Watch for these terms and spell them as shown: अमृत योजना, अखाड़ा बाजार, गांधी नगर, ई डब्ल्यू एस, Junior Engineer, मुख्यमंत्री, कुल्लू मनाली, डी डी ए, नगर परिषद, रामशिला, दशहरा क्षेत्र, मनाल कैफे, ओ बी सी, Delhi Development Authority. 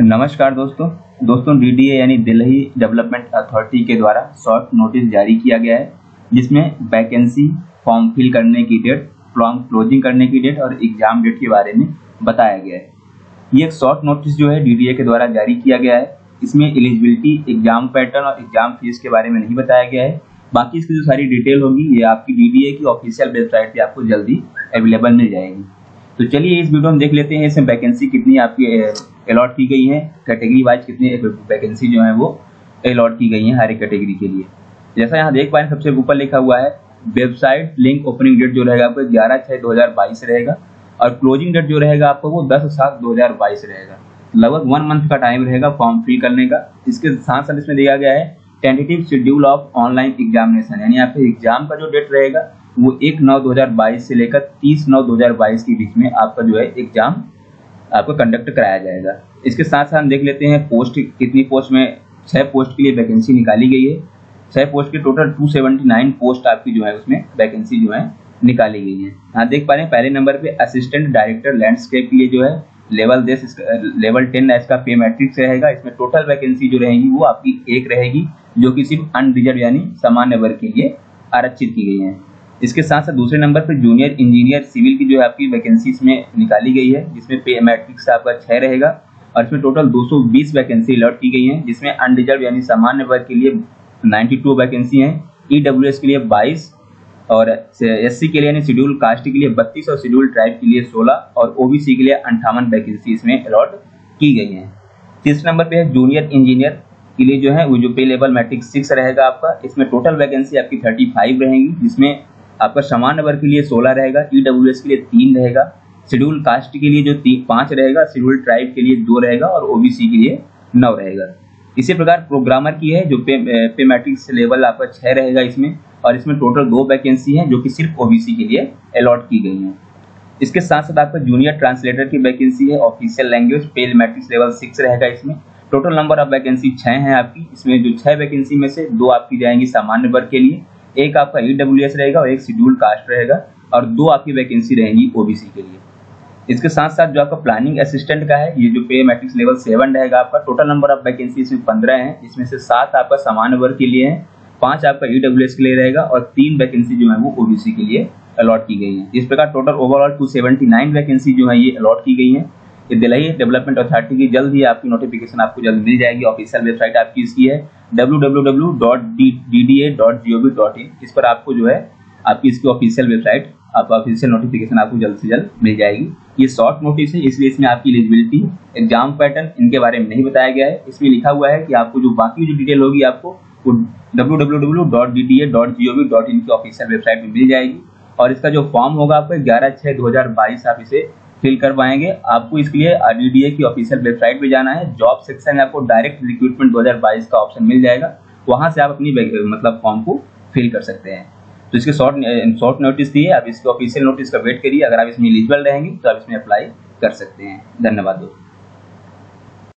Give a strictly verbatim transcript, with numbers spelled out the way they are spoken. नमस्कार दोस्तों दोस्तों डी डी ए यानी दिल्ली डेवलपमेंट अथॉरिटी के द्वारा शॉर्ट नोटिस जारी किया गया है, जिसमें वैकेंसी, फॉर्म फिल करने की डेट, फॉर्म क्लोजिंग करने की डेट और एग्जाम डेट के बारे में बताया गया है। ये एक शॉर्ट नोटिस जो है डी डी ए के द्वारा जारी किया गया है। इसमें एलिजिबिलिटी, एग्जाम पैटर्न और एग्जाम फीस के बारे में नहीं बताया गया है। बाकी इसकी जो सारी डिटेल होगी ये आपकी डी डी ए की ऑफिशियल वेबसाइट पे आपको जल्दी अवेलेबल मिल जाएगी। तो चलिए इस वीडियो में देख लेते हैं इसमें वैकेंसी कितनी आपकी अलॉट की गई है, कैटेगरी वाइज कितनी वैकेंसी जो है वो अलॉट की गई है हर एक कैटेगरी के लिए। जैसा यहाँ देख पाए सबसे ऊपर लिखा हुआ है, वेबसाइट लिंक ओपनिंग डेट जो रहेगा आपको ग्यारह छः दो हज़ार बाईस रहेगा और क्लोजिंग डेट जो रहेगा आपको वो दस सात दो हज़ार बाईस रहेगा। लगभग वन मंथ का टाइम रहेगा फॉर्म फिल करने का। इसके साथ साथ इसमें दिया गया है tentative schedule of online examination, यानी आपके एग्जाम का जो डेट रहेगा वो एक नौ दो हज़ार बाईस से लेकर तीस नौ दो हज़ार बाईस के बीच में आपका जो है एग्जाम आपको कंडक्ट कराया जाएगा। इसके साथ साथ हम देख लेते हैं पोस्ट, कितनी पोस्ट में छः पोस्ट के लिए वैकेंसी निकाली गई है। छः पोस्ट के total two seventy nine post आपकी जो है उसमें वैकेंसी जो है निकाली गई है। हाँ देख पा रहे हैं, पहले नंबर पे असिस्टेंट डायरेक्टर लैंडस्केप के लिए जो है लेवल दस लेवल टेन इसका पे मैट्रिक्स रहेगा। इसमें टोटल वैकेंसी जो रहेगी वो आपकी एक रहेगी, जो कि सिर्फ अनरिजर्व यानी सामान्य वर्ग के लिए आरक्षित की गई है। इसके साथ साथ दूसरे नंबर पर जूनियर इंजीनियर सिविल की जो है आपकी वैकेंसी इसमें निकाली गई है, जिसमें पे मैट्रिक्स आपका छः रहेगा और इसमें टोटल दो सौ बीस वैकेंसी अलॉट की गई हैं, जिसमें अनरिजर्व यानी सामान्य वर्ग के लिए बानवे वैकेंसी हैं, ई डब्ल्यू एस के लिए बाईस और एस सी के लिए यानी शेड्यूल कास्ट के लिए बत्तीस और शेड्यूल ट्राइब के लिए सोलह और ओ बी सी के लिए अंठावन वैकेंसी इसमें अलॉट की गई हैं। तीसरे नंबर पर है जूनियर इंजीनियर के लिए जो है वो जो पे लेवल मैट्रिक्स सिक्स रहेगा आपका, इसमें टोटल वैकेंसी आपकी थर्टी फाइव रहेगी, जिसमें आपका सामान्य वर्ग के लिए सोलह रहेगा, ई डब्ल्यू एस के लिए तीन रहेगा, शेड्यूल कास्ट के लिए जो पाँच रहेगा, शेड्यूल ट्राइब के लिए दो रहेगा और ओ बी सी के लिए नौ रहेगा। इसी प्रकार प्रोग्रामर की है जो पे पे मैट्रिक्स लेवल आपका छः रहेगा इसमें, और इसमें टोटल दो वैकेंसी हैं जो कि सिर्फ ओ बी सी के लिए अलॉट की गई हैं। इसके साथ साथ आपका जूनियर ट्रांसलेटर की वैकेंसी है, official language pay matrix level six रहेगा। इसमें टोटल नंबर ऑफ वैकेंसी छः हैं आपकी। इसमें जो छः वैकेंसी में से दो आपकी जाएंगी सामान्य वर्ग के लिए, एक आपका ई डब्ल्यू एस रहेगा और एक शेड्यूल कास्ट रहेगा और दो आपकी वैकेंसी रहेगी ओ बी सी के लिए। इसके साथ साथ जो आपका प्लानिंग असिस्टेंट का है, ये जो पे मैट्रिक्स लेवल सेवन रहेगा आपका, टोटल नंबर ऑफ वैकेंसी इसमें पंद्रह हैं, इसमें से सात आपका सामान्य वर्ग के लिए है, पाँच आपका ई डब्ल्यू एस के लिए रहेगा और तीन वैकेंसी जो है वो ओ बी सी के लिए अलॉट की गई है। इस प्रकार total overall two seventy nine vacancy जो है ये अलॉट की गई है। ये दिल्ली डेवलपमेंट अथॉरिटी की जल्द ही आपकी नोटिफिकेशन आपको जल्द मिल जाएगी। ऑफिशियल वेबसाइट आपकी इसकी है W W W dot डी डी ए dot G O V dot in. इस पर आपको जो है आपकी इसकी ऑफिशियल वेबसाइट आप ऑफिशियल नोटिफिकेशन आपको जल्द से जल्द मिल जाएगी। ये शॉर्ट नोटिस है इसलिए इसमें आपकी एलिजिबिलिटी, एग्जाम पैटर्न इनके बारे में नहीं बताया गया है। इसमें लिखा हुआ है कि आपको जो बाकी जो डिटेल होगी आपको वो W W W dot डी डी ए dot G O V dot in की ऑफिशियल वेबसाइट में मिल जाएगी। और इसका जो फॉर्म होगा आपका ग्यारह छः दो हज़ार बाईस आप इसे फिल कर पाएंगे। आपको इसके लिए डी डी ए की ऑफिशियल वेबसाइट पे जाना है, जॉब सेक्शन में आपको डायरेक्ट रिक्रूटमेंट दो हज़ार बाईस का ऑप्शन मिल जाएगा, वहां से आप अपनी मतलब फॉर्म को फिल कर सकते हैं। तो इसके शॉर्ट शॉर्ट नोटिस दिए, आप इसके ऑफिशियल नोटिस का वेट करिए। अगर आप इसमें एलिजिबल रहेंगे तो आप इसमें अप्लाई कर सकते हैं। धन्यवाद दोस्तों।